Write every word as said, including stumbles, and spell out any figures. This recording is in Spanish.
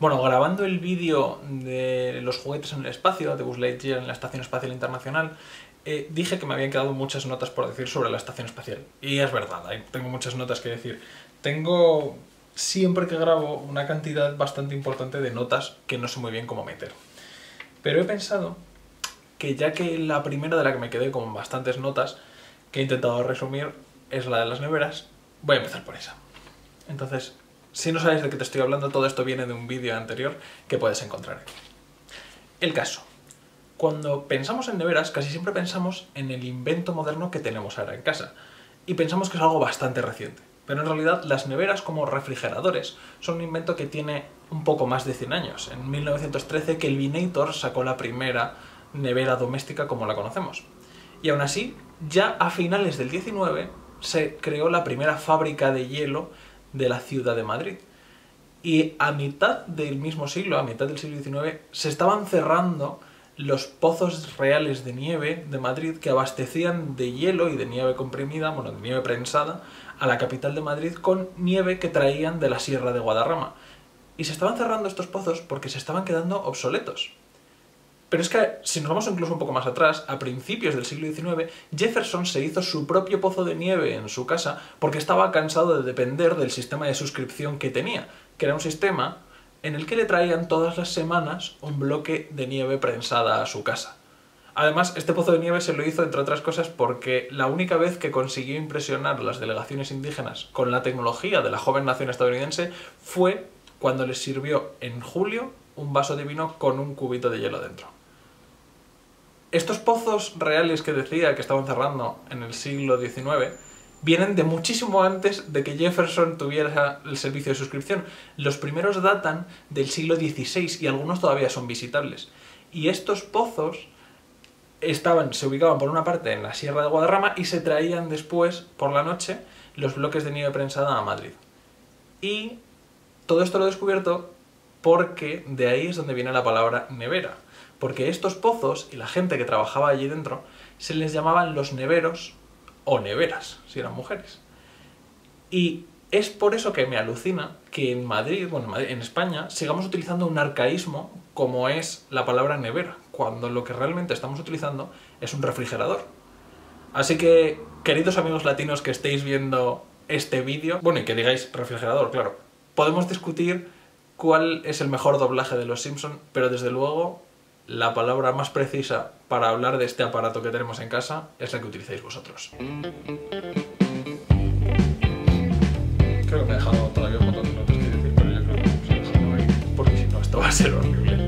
Bueno, grabando el vídeo de los juguetes en el espacio, de Buzz Lightyear en la Estación Espacial Internacional, eh, dije que me habían quedado muchas notas por decir sobre la Estación Espacial. Y es verdad, tengo muchas notas que decir. Tengo, siempre que grabo, una cantidad bastante importante de notas que no sé muy bien cómo meter. Pero he pensado que ya que la primera de la que me quedé con bastantes notas, que he intentado resumir, es la de las neveras, voy a empezar por esa. Entonces, si no sabéis de qué te estoy hablando, todo esto viene de un vídeo anterior que puedes encontrar aquí. El caso. Cuando pensamos en neveras, casi siempre pensamos en el invento moderno que tenemos ahora en casa. Y pensamos que es algo bastante reciente. Pero en realidad, las neveras como refrigeradores son un invento que tiene un poco más de cien años. En mil novecientos trece, Kelvinator sacó la primera nevera doméstica como la conocemos. Y aún así, ya a finales del diecinueve se creó la primera fábrica de hielo de la ciudad de Madrid. Y a mitad del mismo siglo, a mitad del siglo diecinueve, se estaban cerrando los pozos reales de nieve de Madrid que abastecían de hielo y de nieve comprimida, bueno, de nieve prensada, a la capital de Madrid con nieve que traían de la sierra de Guadarrama. Y se estaban cerrando estos pozos porque se estaban quedando obsoletos. Pero es que, si nos vamos incluso un poco más atrás, a principios del siglo diecinueve, Jefferson se hizo su propio pozo de nieve en su casa porque estaba cansado de depender del sistema de suscripción que tenía, que era un sistema en el que le traían todas las semanas un bloque de nieve prensada a su casa. Además, este pozo de nieve se lo hizo, entre otras cosas, porque la única vez que consiguió impresionar a las delegaciones indígenas con la tecnología de la joven nación estadounidense fue cuando les sirvió en julio un vaso de vino con un cubito de hielo dentro. Estos pozos reales que decía que estaban cerrando en el siglo diecinueve vienen de muchísimo antes de que Jefferson tuviera el servicio de suscripción. Los primeros datan del siglo dieciséis y algunos todavía son visitables. Y estos pozos estaban, se ubicaban por una parte en la sierra de Guadarrama y se traían después, por la noche, los bloques de nieve prensada a Madrid. Y todo esto lo he descubierto porque de ahí es donde viene la palabra nevera. Porque estos pozos y la gente que trabajaba allí dentro se les llamaban los neveros o neveras, si eran mujeres. Y es por eso que me alucina que en Madrid, bueno, en España, sigamos utilizando un arcaísmo como es la palabra nevera, cuando lo que realmente estamos utilizando es un refrigerador. Así que, queridos amigos latinos que estéis viendo este vídeo, bueno, y que digáis refrigerador, claro, podemos discutir cuál es el mejor doblaje de Los Simpsons, pero desde luego la palabra más precisa para hablar de este aparato que tenemos en casa es la que utilicéis vosotros. Creo que me he dejado todavía un montón de notas que decir, pero yo creo que vamos a dejarlo ahí, porque si no esto va a ser horrible.